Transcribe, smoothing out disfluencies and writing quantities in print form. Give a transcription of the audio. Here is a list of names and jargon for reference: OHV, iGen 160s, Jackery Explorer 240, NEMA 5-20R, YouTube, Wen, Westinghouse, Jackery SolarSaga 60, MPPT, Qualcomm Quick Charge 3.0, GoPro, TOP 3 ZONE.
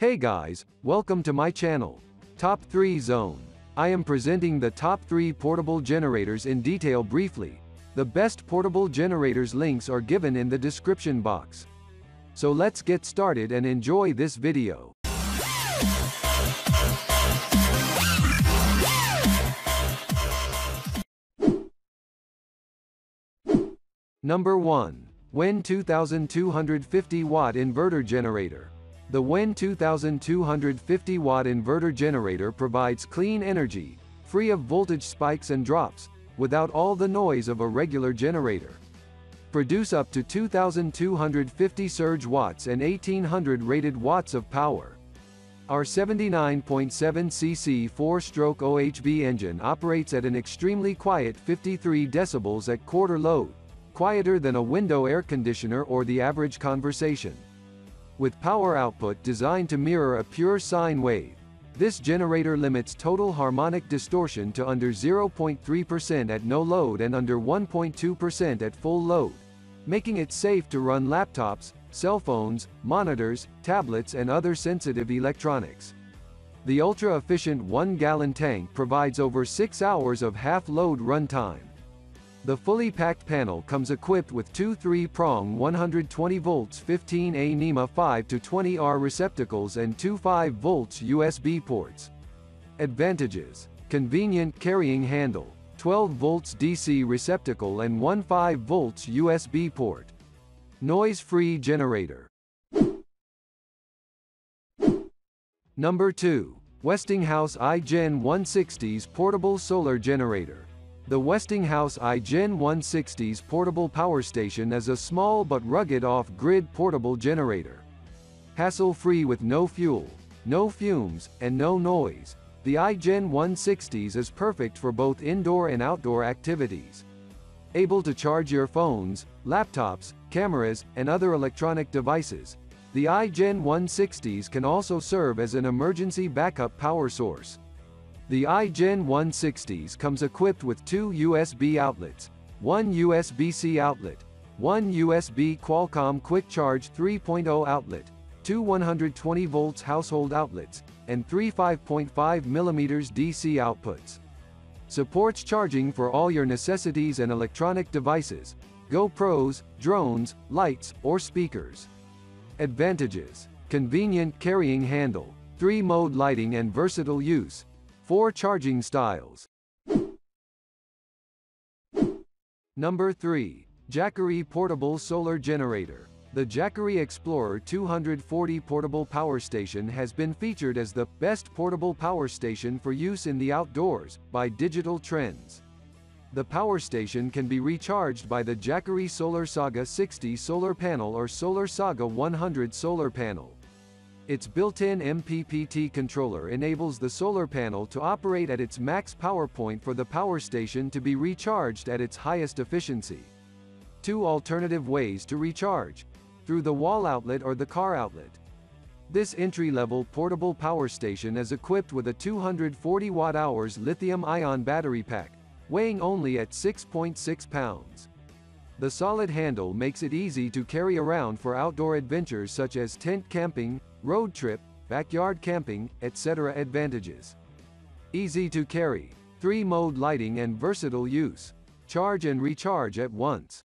Hey guys, welcome to my channel, Top 3 Zone. I am presenting the top 3 portable generators in detail briefly. The best portable generators links are given in the description box. So let's get started and enjoy this video. Number 1. Wen 2250 Watt Inverter Generator. The Wen 2250 Watt Inverter Generator provides clean energy, free of voltage spikes and drops, without all the noise of a regular generator. Produce up to 2250 surge watts and 1800 rated watts of power. Our 79.7 cc 4-stroke OHV engine operates at an extremely quiet 53 decibels at quarter load, quieter than a window air conditioner or the average conversation. With power output designed to mirror a pure sine wave, this generator limits total harmonic distortion to under 0.3% at no load and under 1.2% at full load, making it safe to run laptops, cell phones, monitors, tablets and other sensitive electronics. The ultra-efficient 1-gallon tank provides over 6 hours of half-load runtime. The fully packed panel comes equipped with two 3-prong 120V 15A NEMA 5-20R receptacles and two 5V USB ports. Advantages: convenient carrying handle, 12V DC receptacle and one 5V USB port. Noise-free generator. Number 2. Westinghouse iGen 160s Portable Solar Generator. The Westinghouse iGen 160s portable power station is a small but rugged off-grid portable generator. Hassle-free with no fuel, no fumes, and no noise, the iGen 160s is perfect for both indoor and outdoor activities. Able to charge your phones, laptops, cameras, and other electronic devices, the iGen 160s can also serve as an emergency backup power source. The iGen 160s comes equipped with two USB outlets, one USB-C outlet, one USB Qualcomm Quick Charge 3.0 outlet, two 120V household outlets, and three 5.5mm DC outputs. Supports charging for all your necessities and electronic devices, GoPros, drones, lights, or speakers. Advantages: convenient carrying handle, 3-mode lighting and versatile use. 4 charging styles. Number 3. Jackery Portable Solar Generator. The Jackery Explorer 240 portable power station has been featured as the best portable power station for use in the outdoors by Digital Trends. The power station can be recharged by the Jackery SolarSaga 60 solar panel or SolarSaga 100 solar panel. Its built-in MPPT controller enables the solar panel to operate at its max power point for the power station to be recharged at its highest efficiency. Two alternative ways to recharge: through the wall outlet or the car outlet. This entry-level portable power station is equipped with a 240 watt-hours lithium-ion battery pack, weighing only at 6.6 pounds. The solid handle makes it easy to carry around for outdoor adventures such as tent camping, road trip, backyard camping, etc. Advantages: easy to carry, 3-mode lighting and versatile use. Charge and recharge at once.